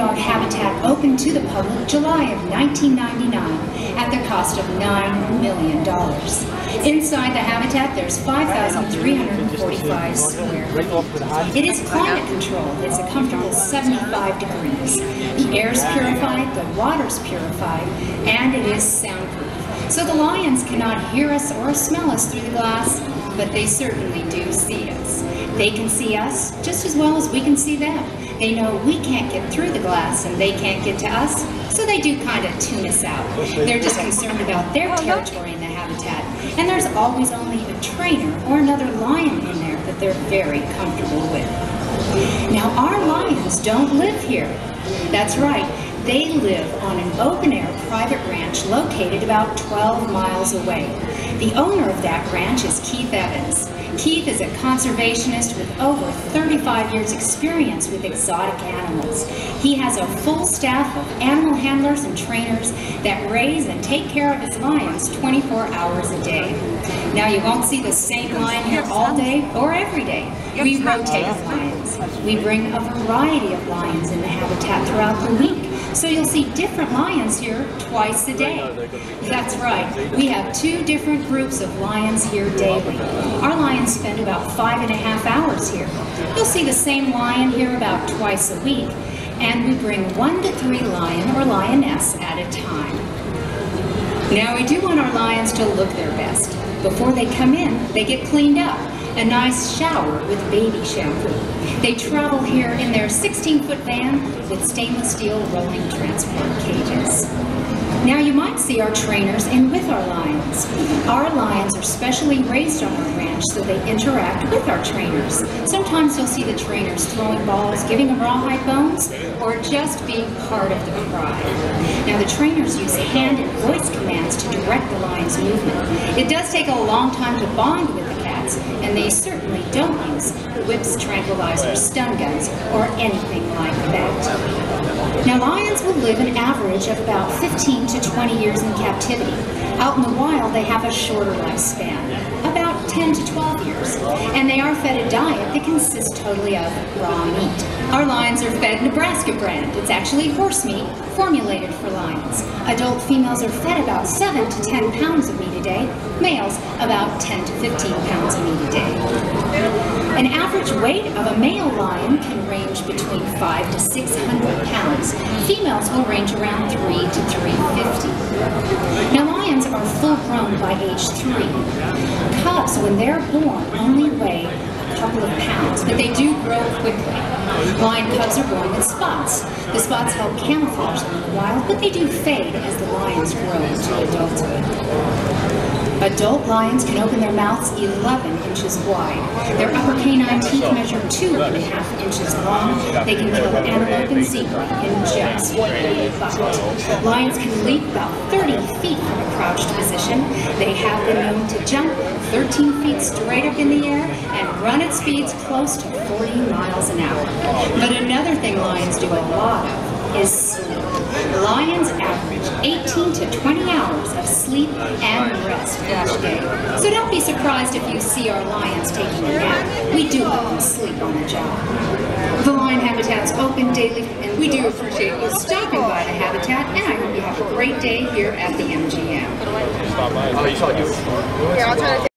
state-of-the-art habitat opened to the public July of 1999 at the cost of $9 million. Inside the habitat, there's 5,345 square feet. It is climate controlled. It's a comfortable 75 degrees. The air's purified, the water's purified, and it is soundproof. So the lions cannot hear us or smell us through the glass, but they certainly do see us. They can see us just as well as we can see them. They know we can't get through the glass and they can't get to us, so they do kind of tune us out. They're just concerned about their territory in the habitat, and there's always only a trainer or another lion in there that they're very comfortable with. Now, our lions don't live here. That's right. They live on an open-air private ranch located about 12 miles away. The owner of that ranch is Keith Evans. Keith is a conservationist with over 35 years' experience with exotic animals. He has a full staff of animal handlers and trainers that raise and take care of his lions 24 hours a day. Now, you won't see the same lion here all day or every day. We rotate lions. We bring a variety of lions in the habitat throughout the week. So you'll see different lions here twice a day. That's right. We have two different groups of lions here daily. Our lions spend about 5.5 hours here. You'll see the same lion here about twice a week. And we bring 1 to 3 lion or lioness at a time. Now, we do want our lions to look their best. Before they come in, they get cleaned up. A nice shower with baby shampoo. They travel here in their 16-foot van with stainless steel rolling transport cages. Now, you might see our trainers in with our lions. Our lions are specially raised on our ranch so they interact with our trainers. Sometimes you'll see the trainers throwing balls, giving them rawhide bones, or just being part of the pride. Now, the trainers use hand and voice commands to direct the lion's movement. It does take a long time to bond with the cats, and they certainly don't use whips, tranquilizers, stun guns, or anything like that. Now, lions will live an average of about 15 to 20 years in captivity. Out in the wild, they have a shorter lifespan, about 10 to 12 years, and they are fed a diet that consists totally of raw meat. Our lions are fed Nebraska brand. It's actually horse meat formulated for lions. Adult females are fed about 7 to 10 pounds of meat a day, males about 10 to 15 pounds of meat a day. An average weight of a male lion can range between 5 to 600 pounds. Females will range around 3 to 350. Now, lions are full-grown by age 3. Cubs, when they're born, only weigh a couple of pounds, but they do grow quickly. Lion cubs are born with spots. The spots help camouflage them in the wild, but they do fade as the lions grow into adulthood. Adult lions can open their mouths 11 inches wide. Their upper canine teeth measure 2.5 inches long. They can kill antelope and zebra in just 1 bite. Lions can leap about 30 feet from a crouched position. They have been known to jump 13 feet straight up in the air and run at speeds close to 40 miles an hour. But another thing lions do a lot of is sleep. Lions average 18 to 20 hours of sleep and rest each day. So don't be surprised if you see our lions taking a nap. We do let them sleep on the job. The lion habitat's open daily, and we do appreciate you stopping by the habitat, and I hope you have a great day here at the MGM. Here, I'll try to